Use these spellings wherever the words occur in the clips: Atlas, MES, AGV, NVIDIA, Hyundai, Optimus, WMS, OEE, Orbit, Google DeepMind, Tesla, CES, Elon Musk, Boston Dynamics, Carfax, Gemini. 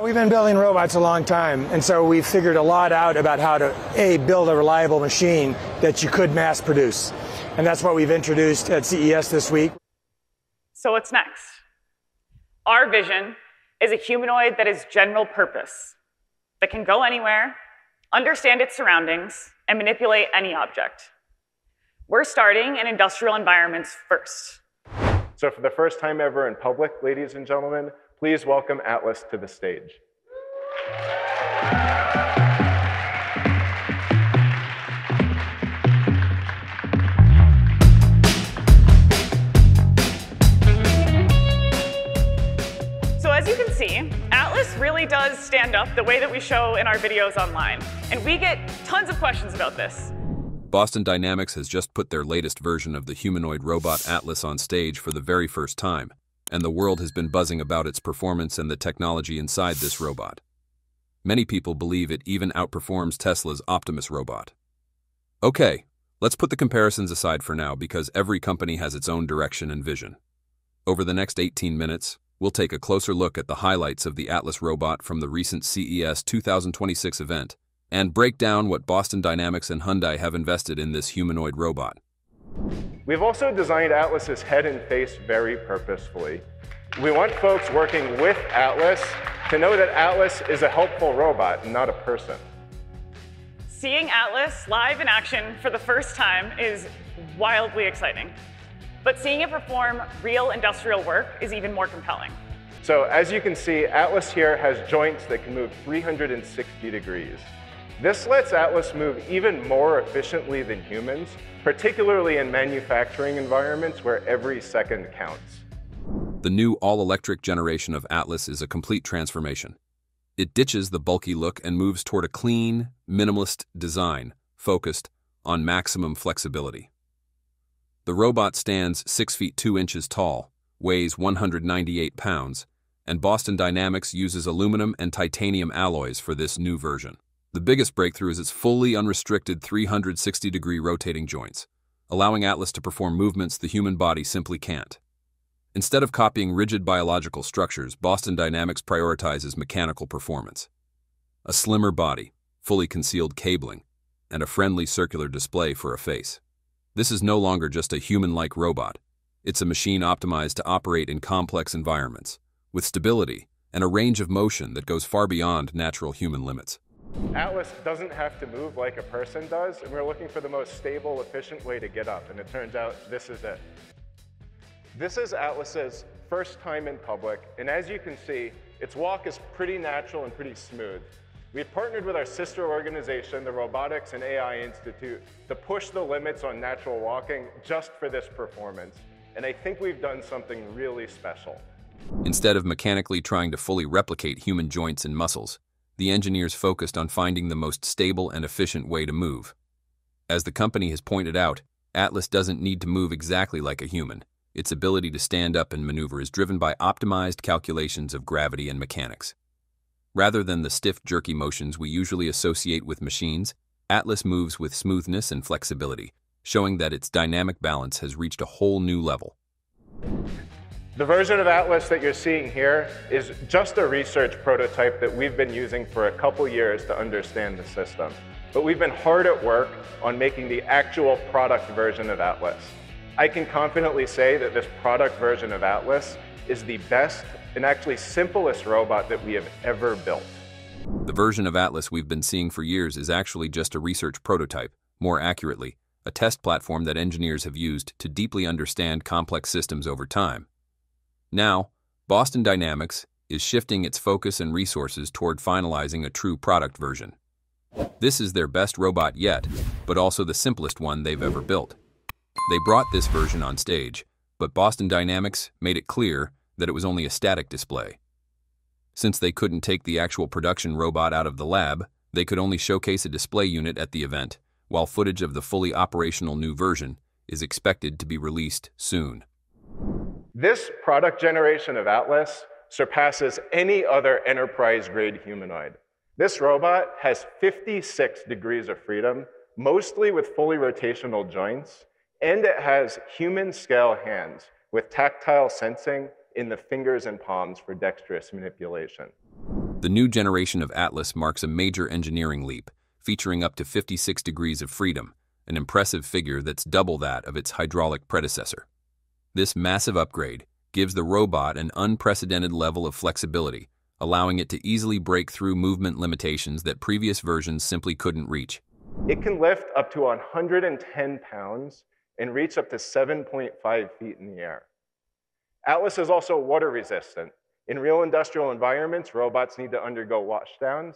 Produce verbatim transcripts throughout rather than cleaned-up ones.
We've been building robots a long time, and so we've figured a lot out about how to, A, build a reliable machine that you could mass produce. And that's what we've introduced at C E S this week. So what's next? Our vision is a humanoid that is general purpose, that can go anywhere, understand its surroundings, and manipulate any object. We're starting in industrial environments first. So for the first time ever in public, ladies and gentlemen, please welcome Atlas to the stage. So as you can see, Atlas really does stand up the way that we show in our videos online. And we get tons of questions about this. Boston Dynamics has just put their latest version of the humanoid robot Atlas on stage for the very first time, and the world has been buzzing about its performance and the technology inside this robot. Many people believe it even outperforms Tesla's Optimus robot. Okay, let's put the comparisons aside for now because every company has its own direction and vision. Over the next eighteen minutes, we'll take a closer look at the highlights of the Atlas robot from the recent C E S twenty twenty-six event and break down what Boston Dynamics and Hyundai have invested in this humanoid robot. We've also designed Atlas's head and face very purposefully. We want folks working with Atlas to know that Atlas is a helpful robot and not a person. Seeing Atlas live in action for the first time is wildly exciting, but seeing it perform real industrial work is even more compelling. So as you can see, Atlas here has joints that can move three hundred sixty degrees. This lets Atlas move even more efficiently than humans, particularly in manufacturing environments where every second counts. The new all-electric generation of Atlas is a complete transformation. It ditches the bulky look and moves toward a clean, minimalist design focused on maximum flexibility. The robot stands six feet two inches tall, weighs one hundred ninety-eight pounds, and Boston Dynamics uses aluminum and titanium alloys for this new version. The biggest breakthrough is its fully unrestricted three hundred sixty degree rotating joints, allowing Atlas to perform movements the human body simply can't. Instead of copying rigid biological structures, Boston Dynamics prioritizes mechanical performance. A slimmer body, fully concealed cabling, and a friendly circular display for a face. This is no longer just a human-like robot. It's a machine optimized to operate in complex environments, with stability and a range of motion that goes far beyond natural human limits. Atlas doesn't have to move like a person does, and we're looking for the most stable, efficient way to get up, and it turns out this is it. This is Atlas's first time in public, and as you can see, its walk is pretty natural and pretty smooth. We've partnered with our sister organization, the Robotics and A I Institute, to push the limits on natural walking just for this performance, and I think we've done something really special. Instead of mechanically trying to fully replicate human joints and muscles, the engineers focused on finding the most stable and efficient way to move. As the company has pointed out, Atlas doesn't need to move exactly like a human. Its ability to stand up and maneuver is driven by optimized calculations of gravity and mechanics. Rather than the stiff, jerky motions we usually associate with machines, Atlas moves with smoothness and flexibility, showing that its dynamic balance has reached a whole new level. The version of Atlas that you're seeing here is just a research prototype that we've been using for a couple years to understand the system. But we've been hard at work on making the actual product version of Atlas. I can confidently say that this product version of Atlas is the best and actually simplest robot that we have ever built. The version of Atlas we've been seeing for years is actually just a research prototype, more accurately, a test platform that engineers have used to deeply understand complex systems over time. Now, Boston Dynamics is shifting its focus and resources toward finalizing a true product version. This is their best robot yet, but also the simplest one they've ever built. They brought this version on stage, but Boston Dynamics made it clear that it was only a static display. Since they couldn't take the actual production robot out of the lab, they could only showcase a display unit at the event, while footage of the fully operational new version is expected to be released soon. This product generation of Atlas surpasses any other enterprise-grade humanoid. This robot has fifty-six degrees of freedom, mostly with fully rotational joints, and it has human-scale hands with tactile sensing in the fingers and palms for dexterous manipulation. The new generation of Atlas marks a major engineering leap, featuring up to fifty-six degrees of freedom, an impressive figure that's double that of its hydraulic predecessor. This massive upgrade gives the robot an unprecedented level of flexibility, allowing it to easily break through movement limitations that previous versions simply couldn't reach. It can lift up to one hundred ten pounds and reach up to seven point five feet in the air. Atlas is also water resistant. In real industrial environments, robots need to undergo washdowns,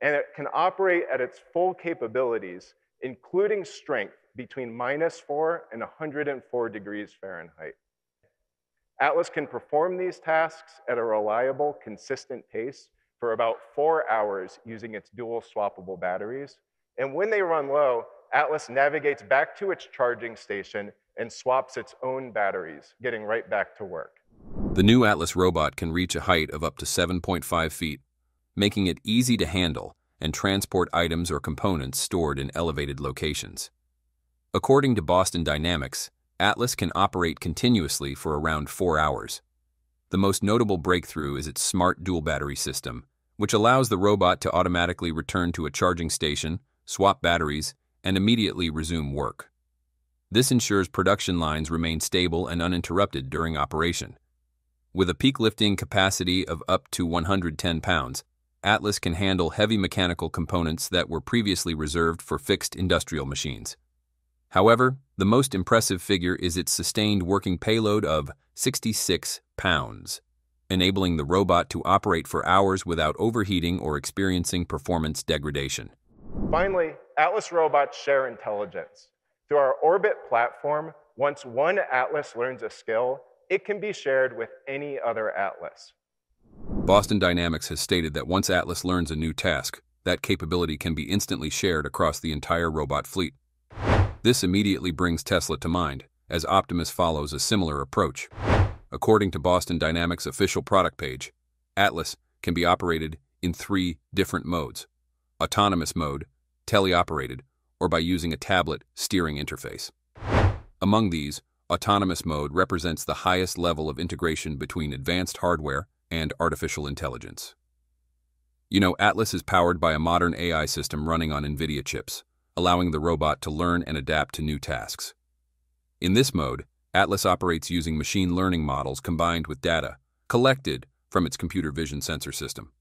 and it can operate at its full capabilities, including strength between minus four and one hundred four degrees Fahrenheit. Atlas can perform these tasks at a reliable, consistent pace for about four hours using its dual swappable batteries. And when they run low, Atlas navigates back to its charging station and swaps its own batteries, getting right back to work. The new Atlas robot can reach a height of up to seven point five feet, making it easy to handle and transport items or components stored in elevated locations. According to Boston Dynamics, Atlas can operate continuously for around four hours. The most notable breakthrough is its smart dual battery system, which allows the robot to automatically return to a charging station, swap batteries, and immediately resume work. This ensures production lines remain stable and uninterrupted during operation. With a peak lifting capacity of up to one hundred ten pounds, Atlas can handle heavy mechanical components that were previously reserved for fixed industrial machines. However, the most impressive figure is its sustained working payload of sixty-six pounds, enabling the robot to operate for hours without overheating or experiencing performance degradation. Finally, Atlas robots share intelligence. Through our Orbit platform, once one Atlas learns a skill, it can be shared with any other Atlas. Boston Dynamics has stated that once Atlas learns a new task, that capability can be instantly shared across the entire robot fleet. This immediately brings Tesla to mind, as Optimus follows a similar approach. According to Boston Dynamics' official product page, Atlas can be operated in three different modes: autonomous mode, teleoperated, or by using a tablet steering interface. Among these, autonomous mode represents the highest level of integration between advanced hardware and artificial intelligence. You know, Atlas is powered by a modern A I system running on NVIDIA chips, allowing the robot to learn and adapt to new tasks. In this mode, Atlas operates using machine learning models combined with data collected from its computer vision sensor system.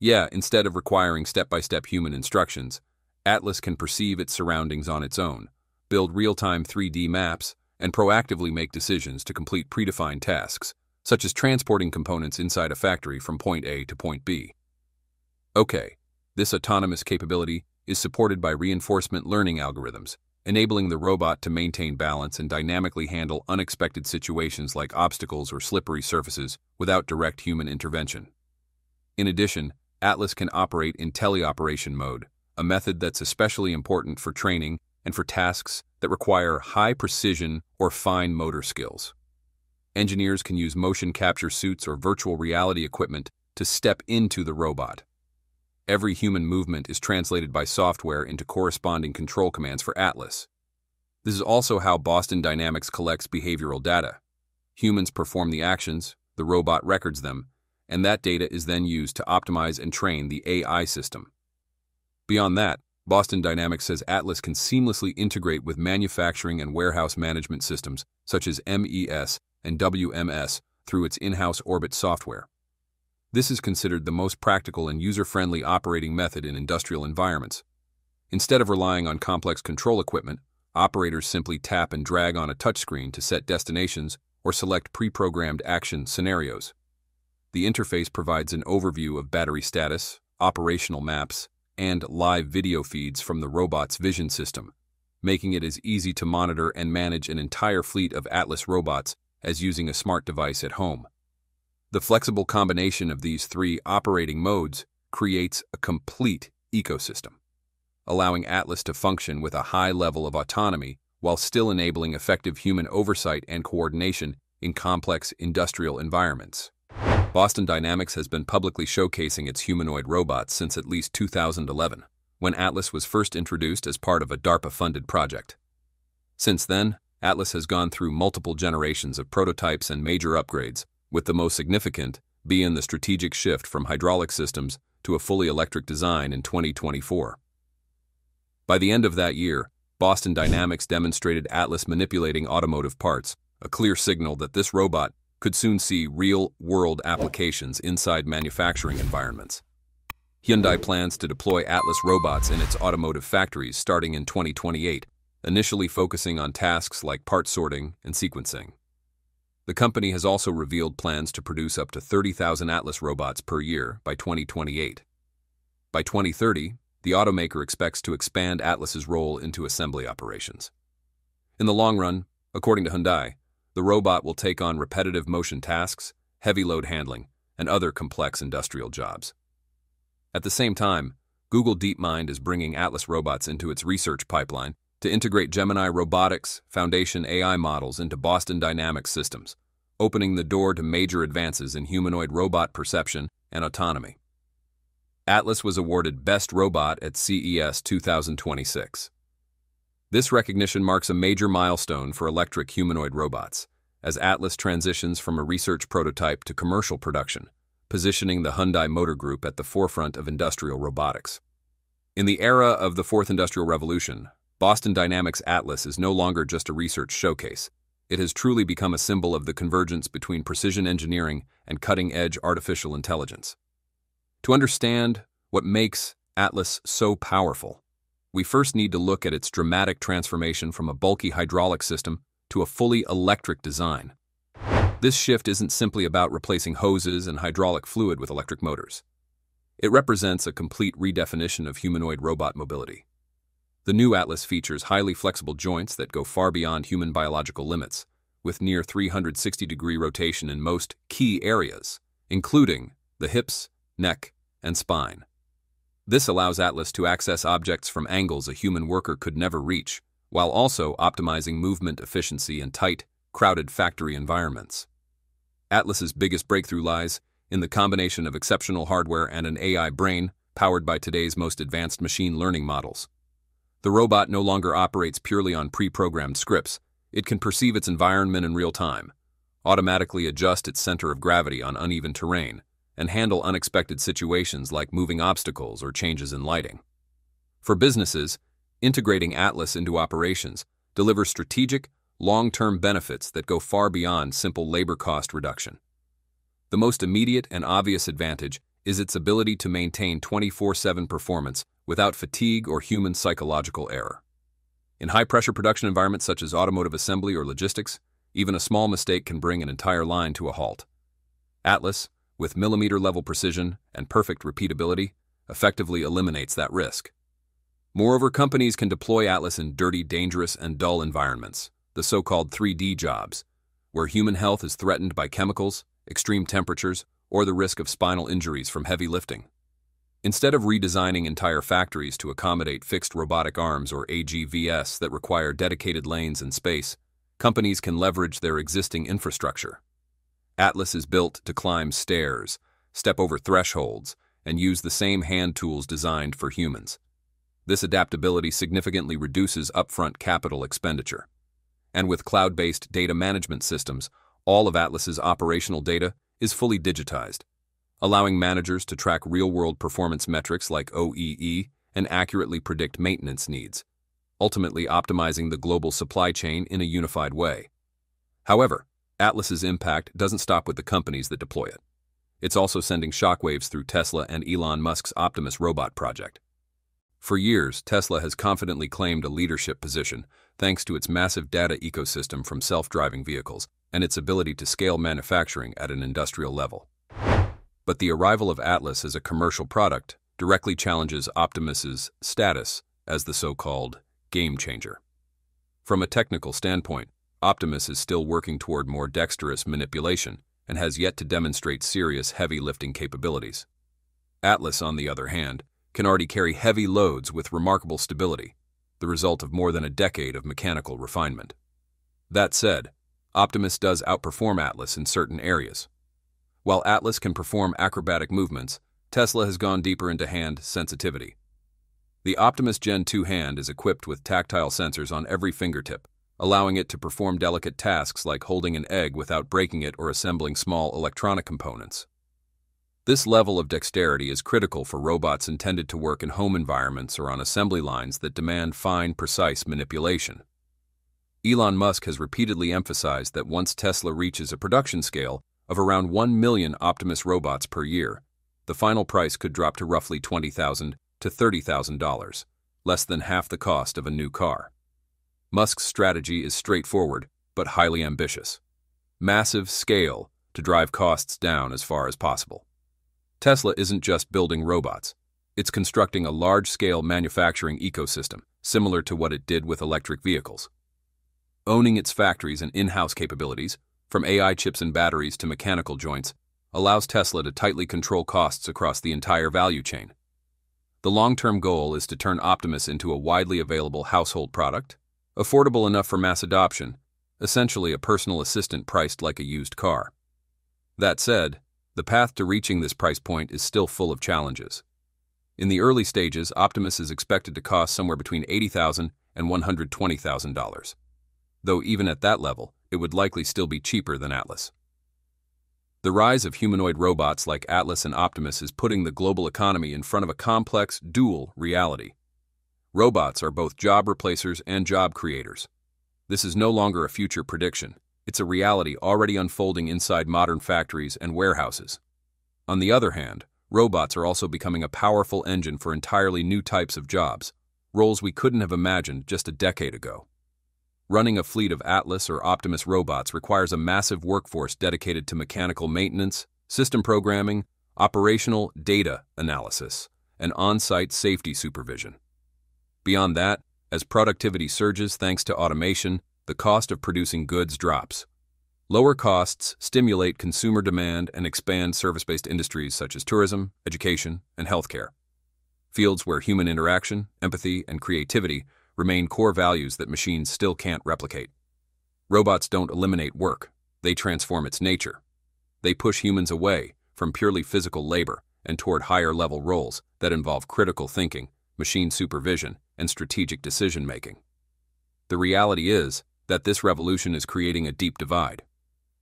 Yeah, instead of requiring step-by-step human instructions, Atlas can perceive its surroundings on its own, build real-time three D maps, and proactively make decisions to complete predefined tasks, such as transporting components inside a factory from point A to point B. Okay, this autonomous capability is supported by reinforcement learning algorithms, enabling the robot to maintain balance and dynamically handle unexpected situations like obstacles or slippery surfaces without direct human intervention. In addition, Atlas can operate in teleoperation mode, a method that's especially important for training and for tasks that require high precision or fine motor skills. Engineers can use motion capture suits or virtual reality equipment to step into the robot. Every human movement is translated by software into corresponding control commands for Atlas. This is also how Boston Dynamics collects behavioral data. Humans perform the actions, the robot records them, and that data is then used to optimize and train the A I system. Beyond that, Boston Dynamics says Atlas can seamlessly integrate with manufacturing and warehouse management systems such as M E S and W M S through its in-house Orbit software. This is considered the most practical and user-friendly operating method in industrial environments. Instead of relying on complex control equipment, operators simply tap and drag on a touchscreen to set destinations or select pre-programmed action scenarios. The interface provides an overview of battery status, operational maps, and live video feeds from the robot's vision system, making it as easy to monitor and manage an entire fleet of Atlas robots as using a smart device at home. The flexible combination of these three operating modes creates a complete ecosystem, allowing Atlas to function with a high level of autonomy while still enabling effective human oversight and coordination in complex industrial environments. Boston Dynamics has been publicly showcasing its humanoid robots since at least two thousand eleven, when Atlas was first introduced as part of a DARPA-funded project. Since then, Atlas has gone through multiple generations of prototypes and major upgrades, with the most significant be in the strategic shift from hydraulic systems to a fully electric design in twenty twenty-four. By the end of that year, Boston Dynamics demonstrated Atlas manipulating automotive parts, a clear signal that this robot could soon see real-world applications inside manufacturing environments. Hyundai plans to deploy Atlas robots in its automotive factories starting in twenty twenty-eight, initially focusing on tasks like part sorting and sequencing. The company has also revealed plans to produce up to thirty thousand Atlas robots per year by twenty twenty-eight. By twenty thirty, the automaker expects to expand Atlas's role into assembly operations. In the long run, according to Hyundai, the robot will take on repetitive motion tasks, heavy load handling, and other complex industrial jobs. At the same time, Google DeepMind is bringing Atlas robots into its research pipeline to integrate Gemini robotics foundation A I models into Boston Dynamics systems, opening the door to major advances in humanoid robot perception and autonomy. Atlas was awarded Best Robot at C E S two thousand twenty-six. This recognition marks a major milestone for electric humanoid robots, as Atlas transitions from a research prototype to commercial production, positioning the Hyundai Motor Group at the forefront of industrial robotics. In the era of the Fourth Industrial Revolution, Boston Dynamics Atlas is no longer just a research showcase. It has truly become a symbol of the convergence between precision engineering and cutting-edge artificial intelligence. To understand what makes Atlas so powerful, we first need to look at its dramatic transformation from a bulky hydraulic system to a fully electric design. This shift isn't simply about replacing hoses and hydraulic fluid with electric motors. It represents a complete redefinition of humanoid robot mobility. The new Atlas features highly flexible joints that go far beyond human biological limits, with near three hundred sixty degree rotation in most key areas, including the hips, neck, and spine. This allows Atlas to access objects from angles a human worker could never reach, while also optimizing movement efficiency in tight, crowded factory environments. Atlas's biggest breakthrough lies in the combination of exceptional hardware and an A I brain powered by today's most advanced machine learning models. The robot no longer operates purely on pre-programmed scripts. It can perceive its environment in real time, automatically adjust its center of gravity on uneven terrain, and handle unexpected situations like moving obstacles or changes in lighting. For businesses, integrating Atlas into operations delivers strategic, long-term benefits that go far beyond simple labor cost reduction. The most immediate and obvious advantage is its ability to maintain twenty-four seven performance without fatigue or human psychological error. In high-pressure production environments such as automotive assembly or logistics, even a small mistake can bring an entire line to a halt. Atlas, with millimeter-level precision and perfect repeatability, effectively eliminates that risk. Moreover, companies can deploy Atlas in dirty, dangerous, and dull environments, the so-called three D jobs, where human health is threatened by chemicals, extreme temperatures, or the risk of spinal injuries from heavy lifting. Instead of redesigning entire factories to accommodate fixed robotic arms or A G Vs that require dedicated lanes and space, companies can leverage their existing infrastructure. Atlas is built to climb stairs, step over thresholds, and use the same hand tools designed for humans. This adaptability significantly reduces upfront capital expenditure. And with cloud-based data management systems, all of Atlas's operational data is fully digitized, allowing managers to track real-world performance metrics like O E E and accurately predict maintenance needs, ultimately optimizing the global supply chain in a unified way. However, Atlas's impact doesn't stop with the companies that deploy it. It's also sending shockwaves through Tesla and Elon Musk's Optimus robot project. For years, Tesla has confidently claimed a leadership position thanks to its massive data ecosystem from self-driving vehicles and its ability to scale manufacturing at an industrial level. But the arrival of Atlas as a commercial product directly challenges Optimus's status as the so-called game changer. From a technical standpoint, Optimus is still working toward more dexterous manipulation and has yet to demonstrate serious heavy-lifting capabilities. Atlas, on the other hand, can already carry heavy loads with remarkable stability, the result of more than a decade of mechanical refinement. That said, Optimus does outperform Atlas in certain areas. While Atlas can perform acrobatic movements, Tesla has gone deeper into hand sensitivity. The Optimus Gen two hand is equipped with tactile sensors on every fingertip, allowing it to perform delicate tasks like holding an egg without breaking it or assembling small electronic components. This level of dexterity is critical for robots intended to work in home environments or on assembly lines that demand fine, precise manipulation. Elon Musk has repeatedly emphasized that once Tesla reaches a production scale of around one million Optimus robots per year, the final price could drop to roughly twenty thousand dollars to thirty thousand dollars, less than half the cost of a new car. Musk's strategy is straightforward but highly ambitious. Massive scale to drive costs down as far as possible. Tesla isn't just building robots. It's constructing a large-scale manufacturing ecosystem, similar to what it did with electric vehicles. Owning its factories and in-house capabilities, from A I chips and batteries to mechanical joints, allows Tesla to tightly control costs across the entire value chain. The long-term goal is to turn Optimus into a widely available household product, affordable enough for mass adoption, essentially a personal assistant priced like a used car. That said, the path to reaching this price point is still full of challenges. In the early stages, Optimus is expected to cost somewhere between eighty thousand dollars and one hundred twenty thousand dollars, though even at that level, it would likely still be cheaper than Atlas. The rise of humanoid robots like Atlas and Optimus is putting the global economy in front of a complex, dual reality. Robots are both job replacers and job creators. This is no longer a future prediction. It's a reality already unfolding inside modern factories and warehouses. On the other hand, robots are also becoming a powerful engine for entirely new types of jobs, roles we couldn't have imagined just a decade ago. Running a fleet of Atlas or Optimus robots requires a massive workforce dedicated to mechanical maintenance, system programming, operational data analysis, and on-site safety supervision. Beyond that, as productivity surges thanks to automation, the cost of producing goods drops. Lower costs stimulate consumer demand and expand service-based industries such as tourism, education, and healthcare, fields where human interaction, empathy, and creativity remain core values that machines still can't replicate. Robots don't eliminate work. They transform its nature. They push humans away from purely physical labor and toward higher-level roles that involve critical thinking, machine supervision, and strategic decision-making. The reality is that this revolution is creating a deep divide.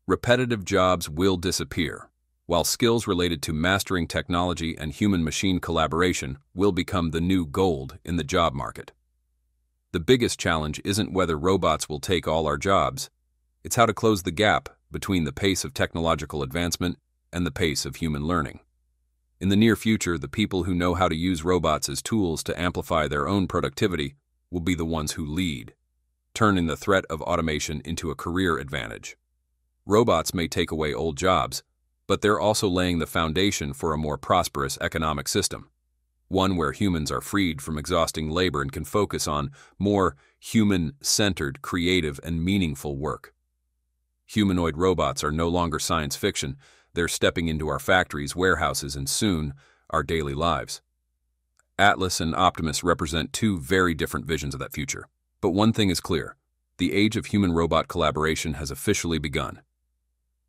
Repetitive jobs will disappear, while skills related to mastering technology and human-machine collaboration will become the new gold in the job market. The biggest challenge isn't whether robots will take all our jobs, it's how to close the gap between the pace of technological advancement and the pace of human learning. In the near future, the people who know how to use robots as tools to amplify their own productivity will be the ones who lead, turning the threat of automation into a career advantage. Robots may take away old jobs, but they're also laying the foundation for a more prosperous economic system, one where humans are freed from exhausting labor and can focus on more human-centered, creative, and meaningful work. Humanoid robots are no longer science fiction. They're stepping into our factories, warehouses, and soon, our daily lives. Atlas and Optimus represent two very different visions of that future. But one thing is clear, the age of human-robot collaboration has officially begun.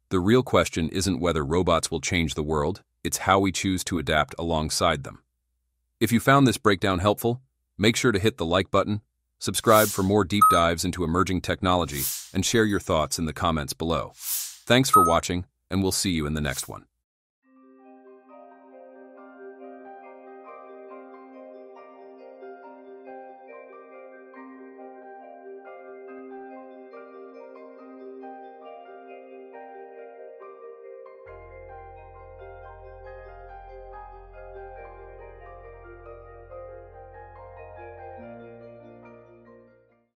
The real question isn't whether robots will change the world, it's how we choose to adapt alongside them. If you found this breakdown helpful, make sure to hit the like button, subscribe for more deep dives into emerging technology, and share your thoughts in the comments below. Thanks for watching, and we'll see you in the next one.